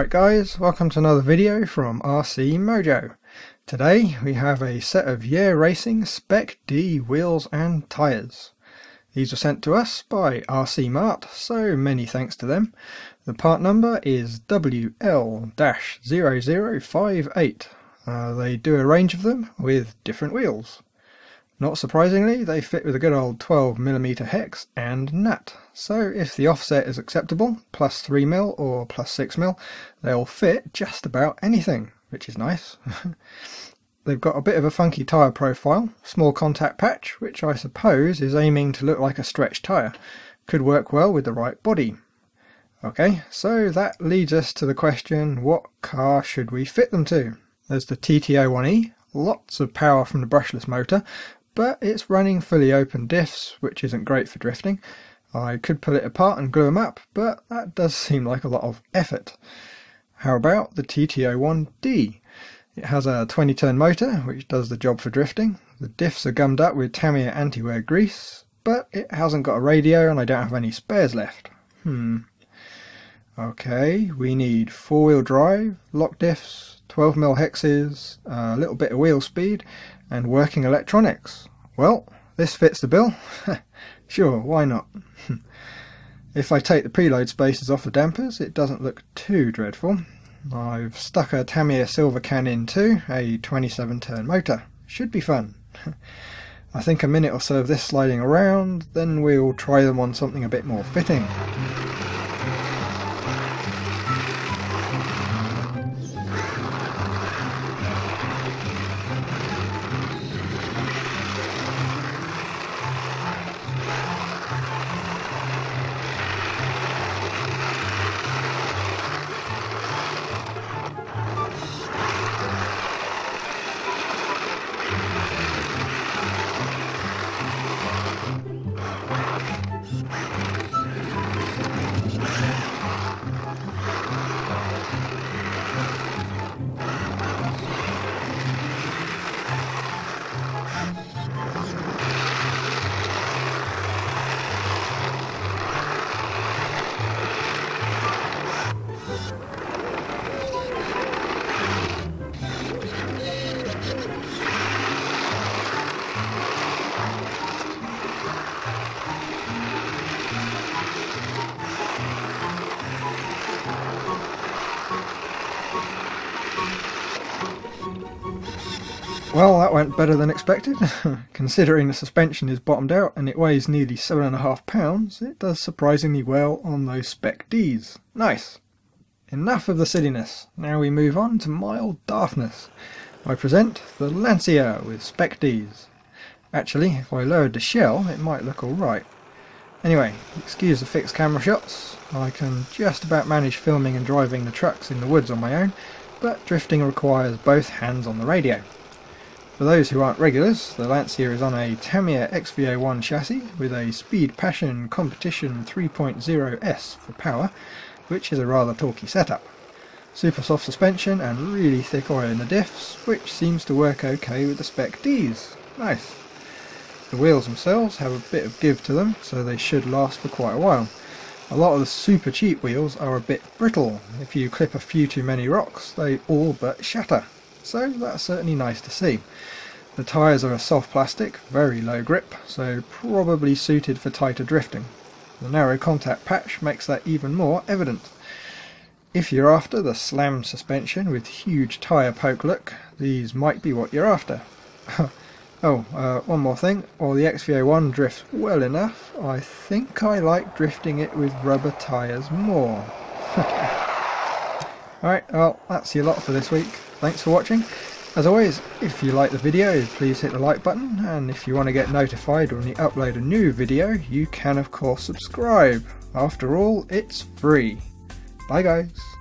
Alright guys, welcome to another video from RC Mojo. Today we have a set of Yeah Racing Spec D wheels and tyres. These were sent to us by RC Mart, so many thanks to them. The part number is WL-0058. They do a range of them with different wheels. Not surprisingly, they fit with a good old 12mm hex and nut, so if the offset is acceptable, plus 3mm or plus 6mm, they'll fit just about anything, which is nice. They've got a bit of a funky tyre profile, small contact patch, which I suppose is aiming to look like a stretched tyre. Could work well with the right body. Okay, so that leads us to the question, what car should we fit them to? There's the TT01E, lots of power from the brushless motor, but it's running fully open diffs, which isn't great for drifting. I could pull it apart and glue them up, but that does seem like a lot of effort. How about the TT-01D? It has a 20-turn motor, which does the job for drifting. The diffs are gummed up with Tamiya anti-wear grease, but it hasn't got a radio and I don't have any spares left. Okay, we need four-wheel drive, lock diffs, 12mm hexes, a little bit of wheel speed, and working electronics. Well, this fits the bill. Sure, why not? If I take the preload spaces off the dampers, it doesn't look too dreadful. I've stuck a Tamiya silver can in too, a 27-turn motor. Should be fun. I think a minute or so of this sliding around, then we'll try them on something a bit more fitting. Well, that went better than expected. Considering the suspension is bottomed out and it weighs nearly 7.5 pounds, it does surprisingly well on those Spec Ds. Nice! Enough of the silliness, now we move on to mild daftness. I present the Lancia with Spec Ds. Actually, if I lowered the shell, it might look alright. Anyway, excuse the fixed camera shots. I can just about manage filming and driving the trucks in the woods on my own, but drifting requires both hands on the radio. For those who aren't regulars, the Lancia is on a Tamiya XV01 chassis with a Speed Passion Competition 3.0S for power, which is a rather torquey setup. Super soft suspension and really thick oil in the diffs, which seems to work okay with the Spec Ds. Nice. The wheels themselves have a bit of give to them, so they should last for quite a while. A lot of the super cheap wheels are a bit brittle. If you clip a few too many rocks, they all but shatter. So that's certainly nice to see. The tyres are a soft plastic, very low grip, so probably suited for tighter drifting. The narrow contact patch makes that even more evident. If you're after the slam suspension with huge tyre poke look, these might be what you're after. One more thing, while the XV01 drifts well enough, I think I like drifting it with rubber tyres more. Alright, well, that's your lot for this week. Thanks for watching. As always, if you like the video, please hit the like button, and if you want to get notified when you upload a new video, you can of course subscribe. After all, it's free. Bye guys.